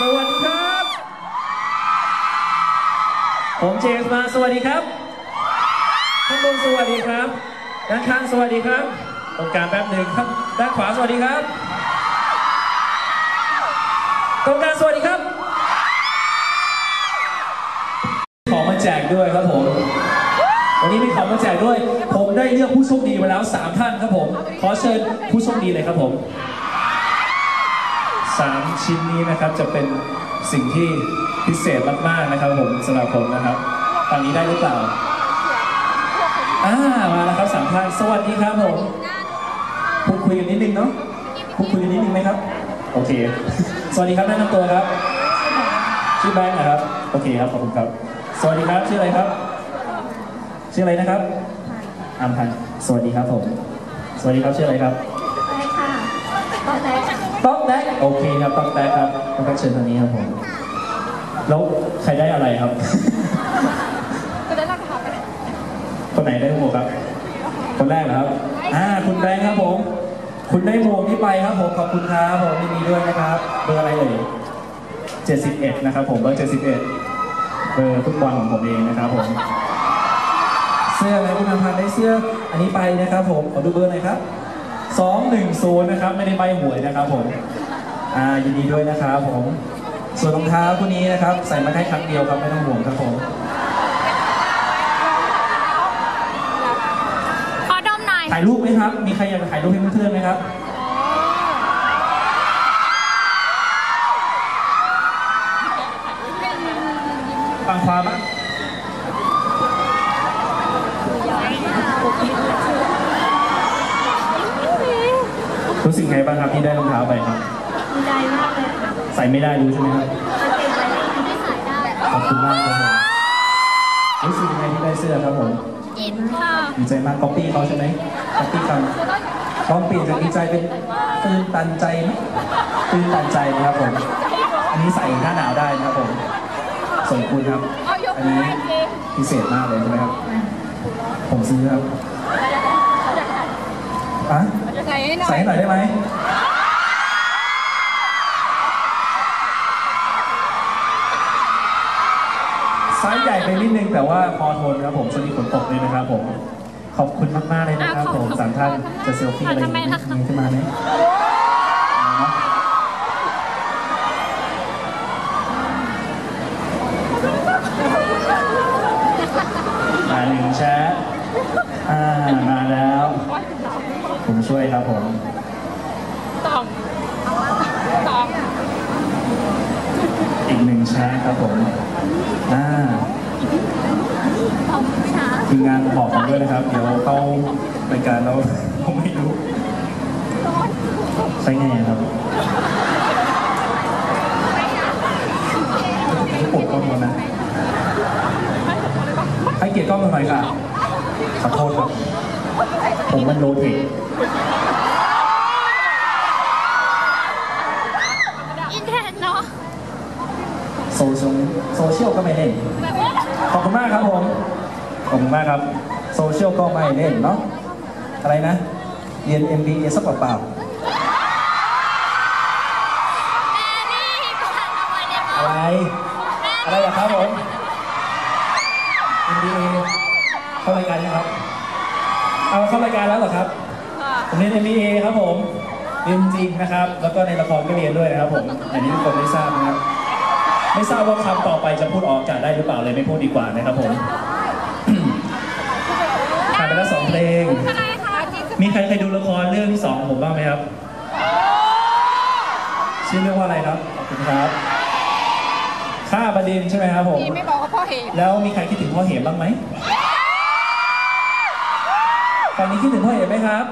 สวัสดีครับผมเจมส์มาสวัสดีครับข้างบนสวัสดีครับด้านข้างสวัสดีครับตรงกลางแป๊บหนึ่งครับด้านขวาสวัสดีครับตรงกลางสวัสดีครับของมาแจกด้วยครับผมวันนี้มีของมาแจกด้วยผมได้เลือกผู้โชคดีมาแล้ว3ท่านครับผมขอเชิญผู้โชคดีเลยครับผม3ชิ้นนี้นะครับจะเป็นสิ่งที่พิเศษมากๆนะครับผมสำหรับผมนะครับตอนนี้ได้หรือเปล่ามาแล้วครับ3ท่านสวัสดีครับผมพูดคุยกันนิดนึงเนาะพูดคุยกันนิดนึงไหมครับโอเคสวัสดีครับแนะนำตัวครับชื่อแบงค์นะครับโอเคครับขอบคุณครับสวัสดีครับชื่ออะไรครับชื่ออะไรนะครับอัมพันธ์สวัสดีครับผมสวัสดีครับชื่ออะไรครับต๊อกแต๊กค่ะต๊อกแต๊กโอเคครับต๊อกแต๊กครับต้องการเชิญทางนี้ครับผมแล้วใครได้อะไรครับคนได้รับกระเป๋าไปไหนคนไหนได้หมวกครับคนแรกนะครับคุณแบงค์ครับผมคุณได้หมวกนี้ไปครับผมขอบคุณครับผมยินดีด้วยนะครับเบอร์อะไรเอ่ย71นะครับผมเบอร์71เบอร์ฟุตบอลของผมเองนะครับผมเสื้ออะไรคุณอัมพันธ์ได้เสื้ออันนี้ไปนะครับผมขอดูเบอร์หน่อยครับ210นะครับไม่ได้ใบหวยนะครับผมยินดีด้วยนะครับผมส่วนรองเท้าคู่นี้นะครับใส่มาได้ครั้งเดียวครับไม่ต้องห่วงครับผมขอดมหน่อยถ่ายรูปไหมครับมีใครอยากถ่ายรูปให้เพื่อนๆไหมครับฝั่งขวาบ้างรู้สึกไงบ้างครับที่ได้รองเท้าไปครับดีใจมากเลยใส่ไม่ได้รู้ใช่ไหมครับขอบคุณมากครับรู้สึกยังไงที่ได้เสื้อครับผมดีใจมากก๊อปปี้เขาใช่ไหมก๊อปปี้คำลองเปลี่ยนจากดีใจเป็นตื่นตันใจไหมตื่นตันใจนะครับผมอันนี้ใส่หน้าหนาวได้นะครับผมสวยคุณครับอันนี้พิเศษมากเลยใช่ไหมครับผมซื้อครับใส่หน่อยได้ไหมไซส์ใหญ่ไปนิดนึงแต่ว่าพอทนครับผมช่วงนี้ฝนตกเลยนะครับผมขอบคุณมากๆเลยนะครับผมสามท่านจะเซลฟี่อะไรนี้ขึ้นมาไหมมาหนึ่งแชทมาแล้วผมช่วยครับผมต้องอีกหนึ่งแชร์ครับผมคืองานบอกผมด้วยนะครับเดี๋ยวเข้ารายการแล้วผมไม่รู้ใช่ไงครับปวดกล้องนะให้เกียรติกล้องหน่อยค่ะขอโทษครับผมมันโลจิอินเทอร์เน็ตเนาะโซเชียลก็ไม่เล่นขอบคุณมากครับผมขอบคุณมากครับโซเชียลก็ไม่เล่นเนาะอะไรนะเรียน MBA สักเปล่าอะไรล่ะครับผม MBA เข้ารายการนะครับเอาเข้ารายการแล้วเหรอครับผมเรียน MBA ครับผมเรียนจริงนะครับแล้วก็ในละครก็เรียนด้วยนะครับผมอันนี้ทุกคนได้ทราบนะครับไม่ทราบว่าคำต่อไปจะพูดออกอากาศได้หรือเปล่าเลยไม่พูดดีกว่านะครับผมผ่านไปแล้ว2เพลงมีใครเคยดูละครเรื่องที่2ของผมบ้างไหมครับชื่อเรื่องว่าอะไรครับขอบคุณครับข้าบดินทร์ใช่ไหมครับผมไม่บอกว่าพ่อเหมแล้วมีใครคิดถึงพ่อเหมบ้างไหมตอนนี้คิดถึงพ่อเหมไหมครับ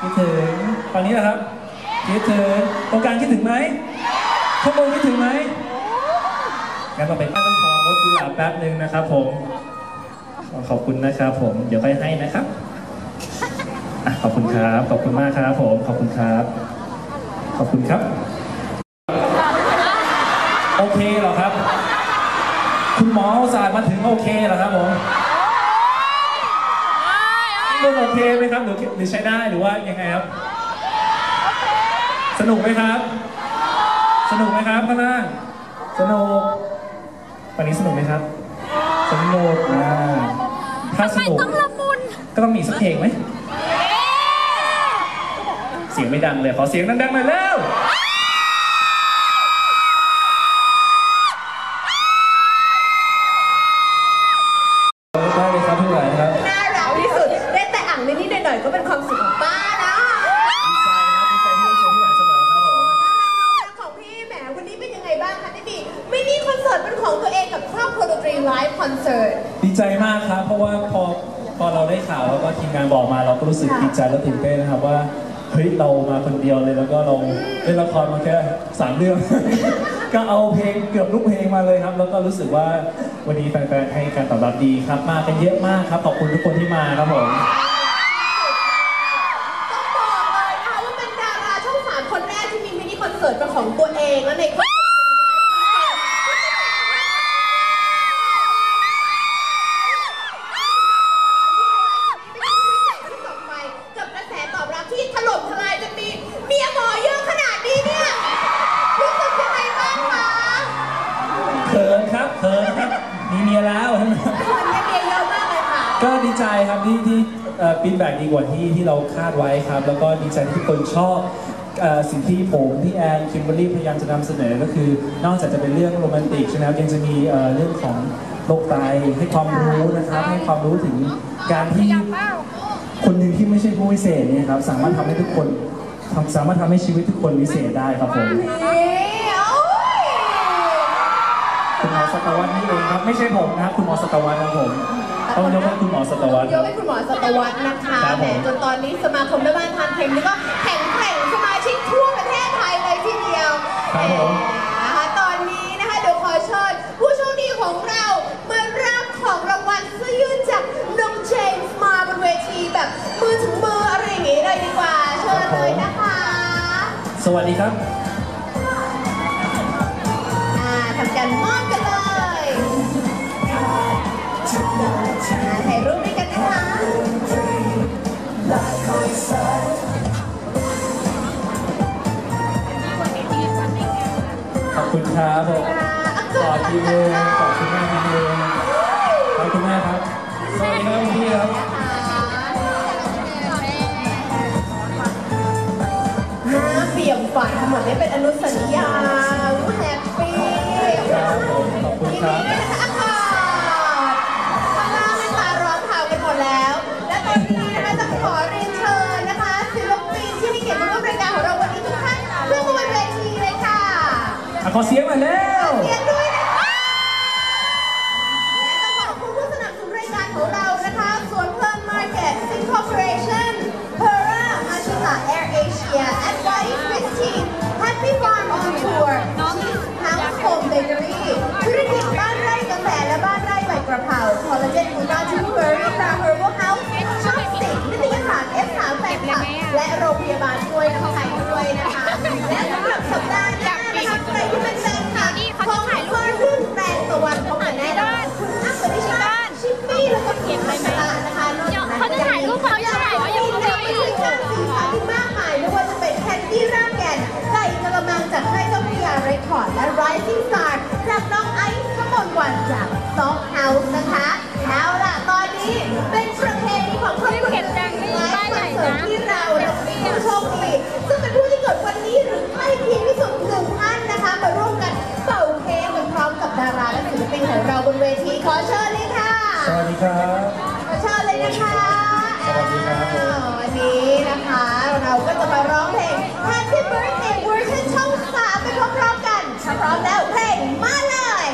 คิดถึงตอนนี้นะครับคิดถึงตรงกลางคิดถึงไหมข้างบนคิดถึงไหมงั้นเราไปตั้งของรถกุหลาบแป๊บนึงนะครับผมขอบคุณนะครับผมเดี๋ยวไปให้นะครับขอบคุณครับขอบคุณมากครับผมขอบคุณครับขอบคุณครับโอเคเหรอครับคุณหมอศาสตร์มาถึงโอเคเหรอครับผมโอเคไหมครับหรือใช้ได้หรือว่ายังไงครับสนุกไหมครับสนุกไหมครับข้างล่าง สนุกวันนี้สนุกไหมครับสนุกถ้าสนุกก็ต้องมีสักเพลงไหมเสียงไม่ดังเลยขอเสียงดังๆหน่อยแล้วได้เลยครับทุกท่านครับน่ารักที่สุดได้แต่อ่างนิดนิดหน่อยก็เป็นความสุขของป้านะดีใจนะดีใจที่ได้เจอพี่หวานเสมอครับผมน่ารักของพี่แหมวันนี้เป็นยังไงบ้างคะนิติไม่มีคอนเสิร์ตเป็นของตัวเองกับครอบครัวดนตรีไลฟ์คอนเสิร์ตดีใจมากครับเพราะว่าพอเราได้ข่าวแล้วก็ทีมงานบอกมาเราก็รู้สึกดีใจและตื่นเต้นนะครับว่าเฮ้ยเรามาคนเดียวเลยแล้วก็เราเล่นละครมาแค่3เรื่องก็เอาเพลงเกือบทุกเพลงมาเลยครับแล้วก็รู้สึกว่าวันนี้แฟนๆให้การตอบรับดีครับมากันเยอะมากครับขอบคุณทุกคนที่มาครับผมต้องบอกเลยนะคะว่าเป็นดาราช่อง3คนแรกที่มีมินิคอนเสิร์ตเป็นของตัวเองและในก็ดีใจครับที่ฟีดแบ็กดีกว่าที่เราคาดไว้ครับแล้วก็ดีใจที่คนชอบสิ่งที่ผมที่แอนคิมเบอร์รี่พยายามจะนำเสนอก็คือนอกจากจะเป็นเรื่องโรแมนติกใช่ไหมครับยังจะมีเรื่องของโลกไตให้ความรู้นะครับให้ความรู้ถึงการที่คนหนึ่งที่ไม่ใช่ผู้พิเศษเนี่ยครับสามารถทำให้ทุกคนสามารถทำให้ชีวิตทุกคนพิเศษได้ครับผมคุณหมอสัตวัฒน์นี่เองครับไม่ใช่ผมนะครับคุณหมอสัตวัฒน์ครับผมต้องยกให้คุณหมอสัตวัฒน์ยกให้คุณหมอสัตวัฒน์นะคะแหมจนตอนนี้สมาคมแม่บ้านทานเค็มนี่ก็แข่งแข่งสมาชิกทั่วประเทศไทยเลยทีเดียวนะคะตอนนี้นะคะเดี๋ยวขอเชิญผู้โชคดีของเราเมื่อรับของรางวัลเสื้อยืดจากน้องเจมส์มาบนเวทีแบบมือถึงมืออะไรอย่างงี้เลยดีกว่าเชิญเลยนะคะสวัสดีครับทำการมอบกันเลยถ่ายรูปด้วยกันนะคะขอบคุณครับผมขอทีเดียวขอบคุณมากทีเดียวขอบคุณมากครับสวัสดีครับพี่ครับเปี่ยมฝันเหมือนได้เป็นอนุสัญญาแฮปปี้ทีนี้นะคะอากาศข้างล่างไม่ตาร้อนข่าวกันหมดแล้วและตอนนี้นะคะจะขอเรียนเชิญนะคะศิลปินที่มีเกียรติมาร่วมรายการของเราวันนี้ทุกท่านร่วมบนเวทีเลยค่ะขอเสียงมาแล้วเสียงด้วยนะคะและต้องขอบคุณผู้สนับสนุนรายการของเรานะคะสวนเพลินมาร์เก็ตซิงคอร์ปอเรชั่นเพอร่าอาชิตาแอร์เอเชียแอดไวท์ฟิสตินแฮปปี้ฟาร์มออนทัวร์เบเกอรี่ธุรกิจบ้านไร่กาแฟและบ้านไร่ใบกระเพราคอลลาเจนอุลตราทูเบอร์รี่ตราเฮอร์บอลเฮาส์ช็อปสิงนิตยสารเอฟสามแฟนคลับและโรงพยาบาลช่วยน้ำไทยด้วยนะคะและสำหรับสัปดาห์หน้านะคะใครที่เป็นแฟนคลับของเพื่อนรุ่นแปดตะวันของแม่ด้านคุณอ้ำปณิชาชิปปี้แล้วก็เขียนไปไหมนะคะนอกจากนั้นจะมีรูปเขาถ่ายว่ายังมีการสีสันที่มากมายไม่ว่าจะเป็นแคนดี้รากแก่นไก่กระมังจากค่ายต้นพิยาเรคคอร์ดและ Rising Star จากน้องไอซ์ขมลวรรณจากซ็อกเฮาส์นะคะเอาล่ะตอนนี้เป็นประเพณีของคนเก็บแรงในคอนเสิร์ตที่เรามีผู้โชคดีซึ่งเป็นผู้ที่เกิดวันนี้หรือใกล้เคียงที่สุด1 ท่านนะคะมาร่วมกันเป่าเค้กกันพร้อมกับดาราและศิลปินของเราบนเวทีขอเชิญเลยค่ะสวัสดีครับขอเชิญเลยนะคะวันนี้นะคะเราก็จะมาร้องเพลง Happy Birthday เวอร์ชันช่อง3ไปพร้อมๆกันพร้อมแล้วเพลงมาเลย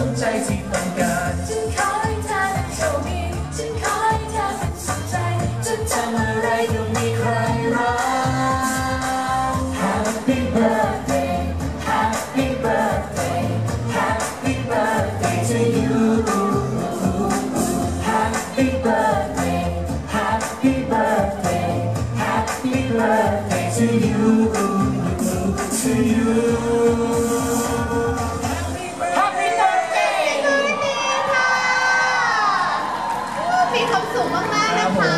สนใจที่ต้องการฉันขอให้เธอเป็นโชคดีฉันขอให้เธอเป็นสุขใจจะทำอะไรก็มีใครรัก Happy birthday Happy birthday มีความสุขมากๆนะคะ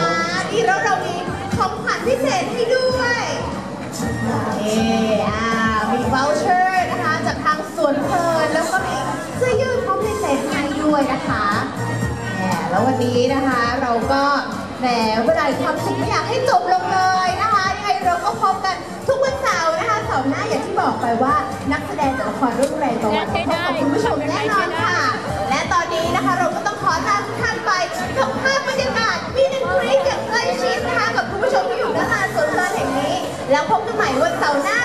ดีแล้วเรามีของขวัญพิเศษให้ด้วยมีวอลเชอร์นะคะจากทางสวนเพลินแล้วก็มีเสื้อยืดพร้อมพิเศษให้ด้วยนะคะแล้ววันนี้นะคะเราก็แหมเวลาความสุขไม่อยากให้จบลงเลยนะคะยังไงเราก็พบกันทุกวันเสาร์นะคะเสาร์หน้าอย่างที่บอกไปว่านักแสดงจากละครเรื่องไรต่อวันพบกับคุณผู้ชมแน่นอนค่ะและตอนนี้นะคะเราก็ต้องขอลาทุกท่านไปกับภาพบรรยากาศมีหนึ่งคลิปอย่างใกล้ชิดนะคะกับคุณผู้ชมที่อยู่ด้านล่างสวนเพลินแห่งนี้แล้วพบกันใหม่วันเสาร์หน้า